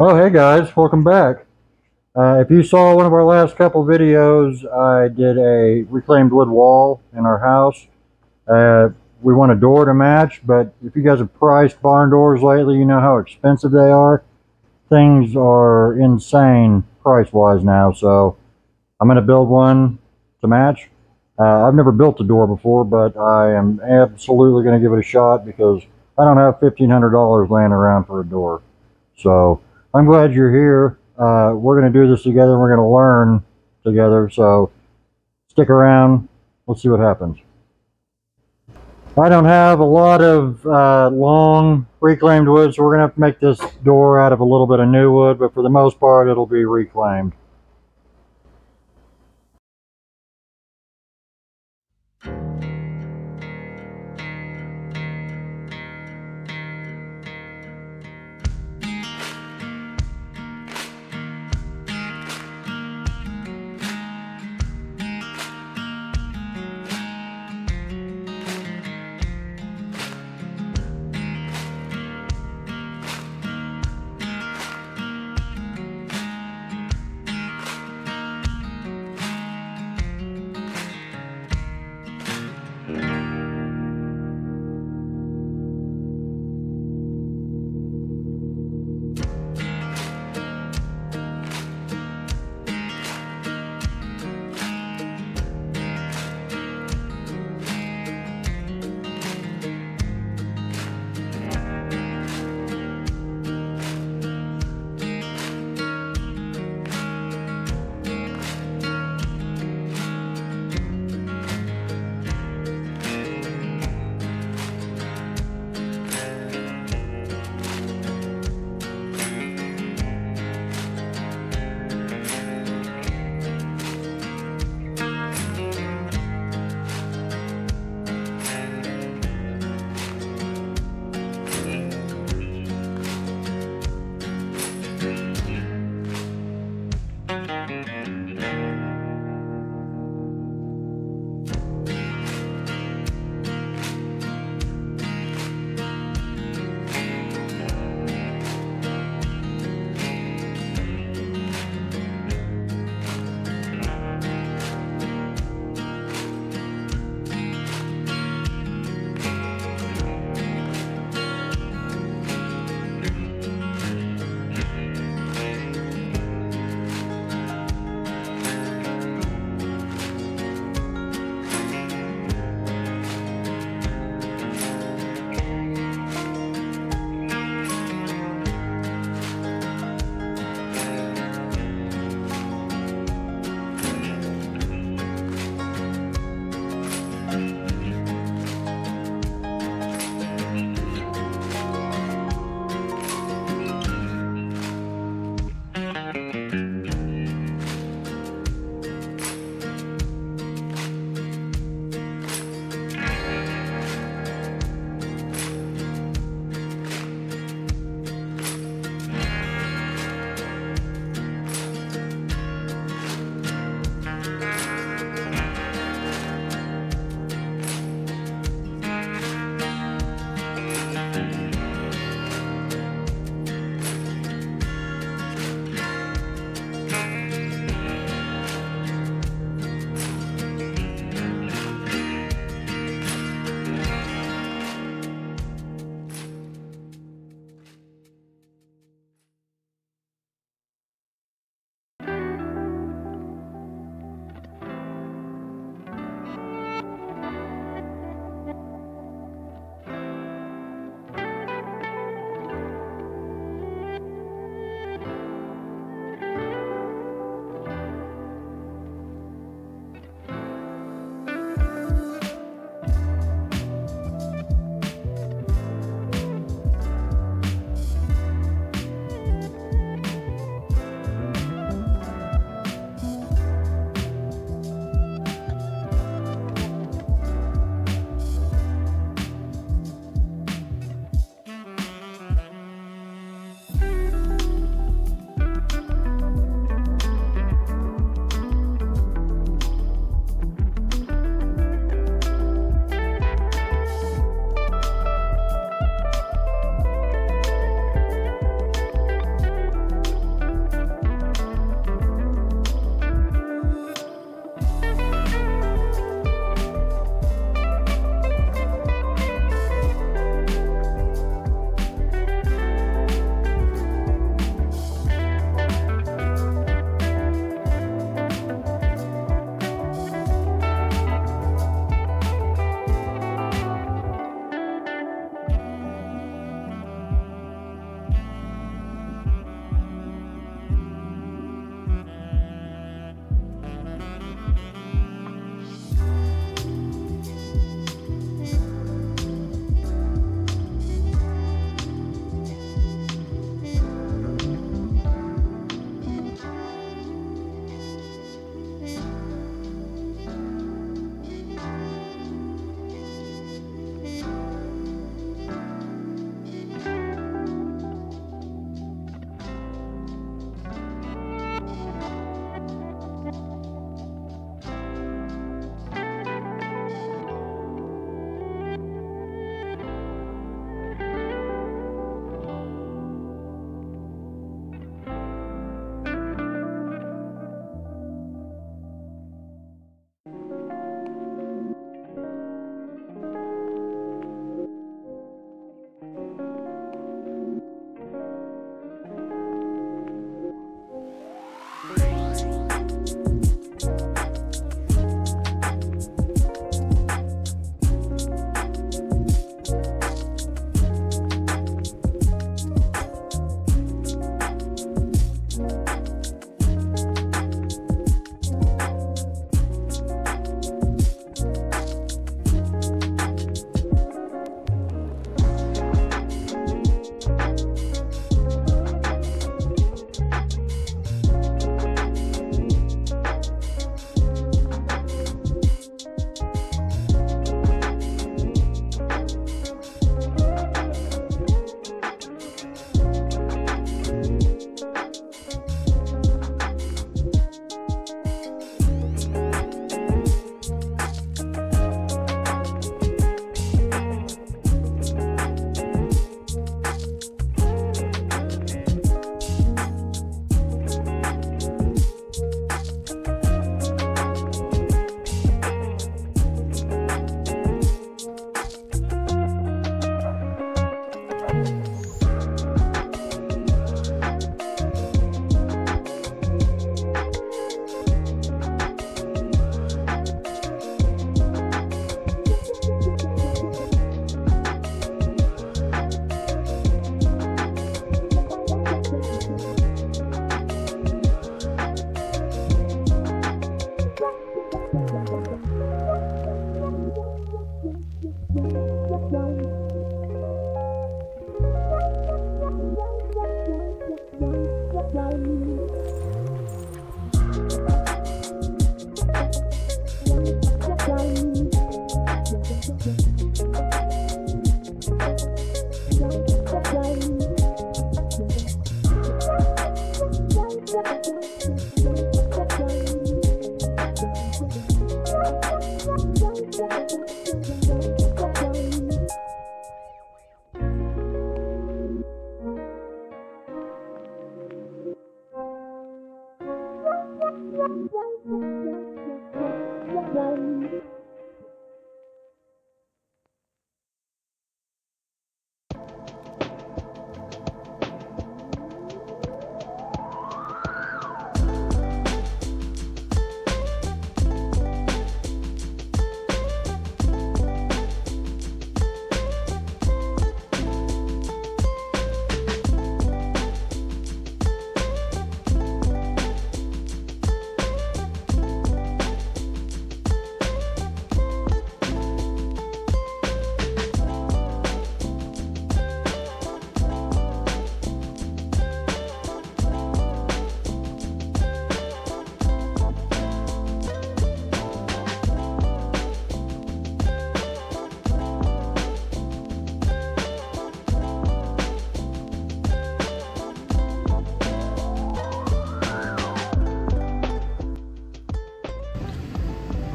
Oh, hey guys, welcome back. If you saw one of our last couple videos, I did a reclaimed wood wall in our house. We want a door to match, but if you guys have priced barn doors lately, you know how expensive they are. Things are insane price-wise now, so I'm going to build one to match. I've never built a door before, but I am absolutely going to give it a shot because I don't have $1,500 laying around for a door. So I'm glad you're here. We're going to do this together, and we're going to learn together, so stick around. Let's see what happens. I don't have a lot of long reclaimed wood, so we're going to have to make this door out of a little bit of new wood, but for the most part it'll be reclaimed.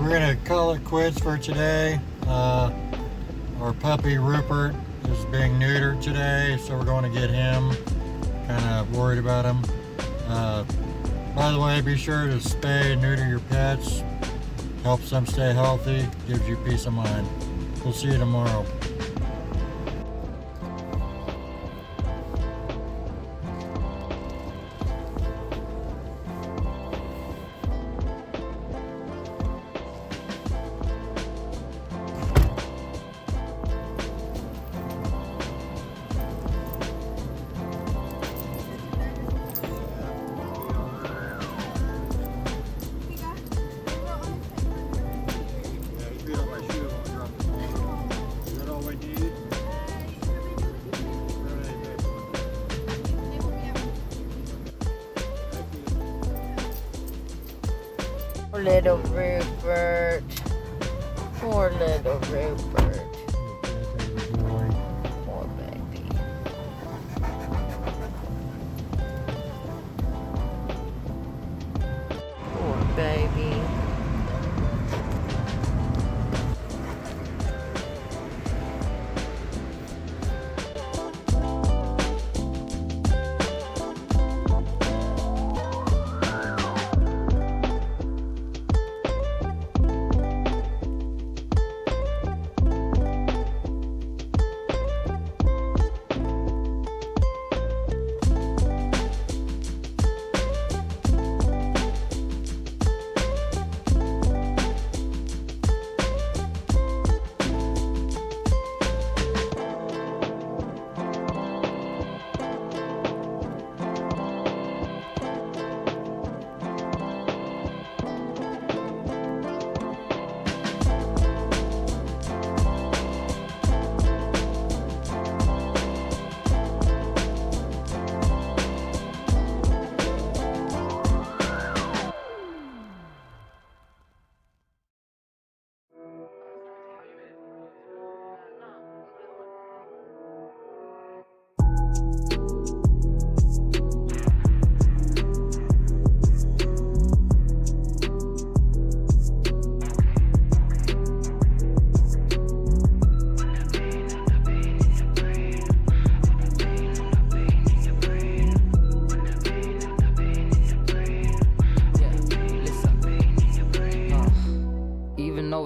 We're gonna call it quits for today. Our puppy Rupert is being neutered today, so we're going to get him. Kind of worried about him. By the way, be sure to spay and neuter your pets. Helps them stay healthy, gives you peace of mind. We'll see you tomorrow. Little Rupert, poor little Rupert, poor baby. Poor baby.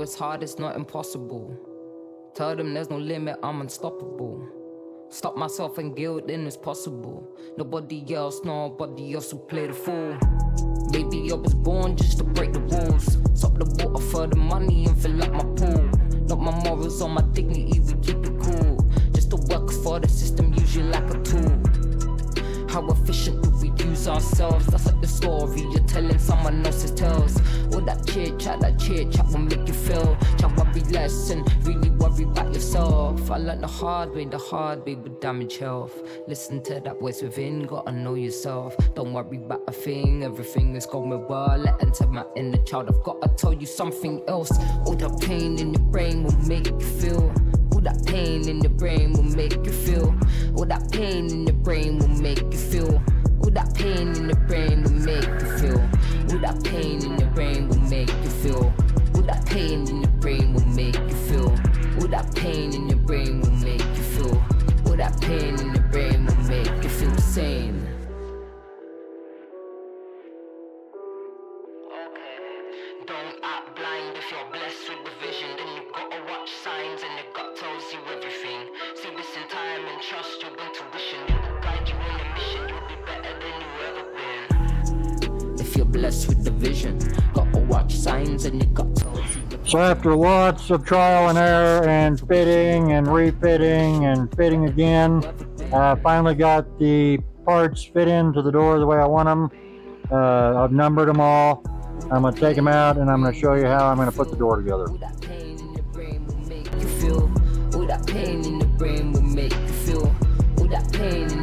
It's hard, it's not impossible. Tell them there's no limit, I'm unstoppable. Stop myself and guilt, then it's possible. Nobody else will play the fool. Baby, I was born just to break the rules. Stop the water for the money and fill up my pool. Not my morals or my dignity, we keep it cool. Just to work for the system, use you like a tool. How efficient do we use ourselves? That's like the story you're telling someone else's tells. All that chit chat will make you feel. Try worry less and really worry about yourself. I learned the hard way would damage health. Listen to that voice within, gotta know yourself. Don't worry about a thing, everything is going well. Let enter my inner child, I've gotta tell you something else. All that pain in your brain will make you feel. All that pain in the brain will make you feel. All that pain in the brain will make you feel. All that pain in the brain will make you feel. All that pain in the brain will make you feel. All that pain in the brain will make you feel. All that pain in the brain will make you feel. All that pain in the brain will make you feel the same. if you're blessed with the vision. Gotta watch signs and you got to. So after lots of trial and error and fitting and refitting and fitting again, I finally got the parts fit into the door the way I want them. I've numbered them all. I'm going to take them out and I'm going to show you how I'm going to put the door together. All that pain in the brain will make you feel. All that pain in the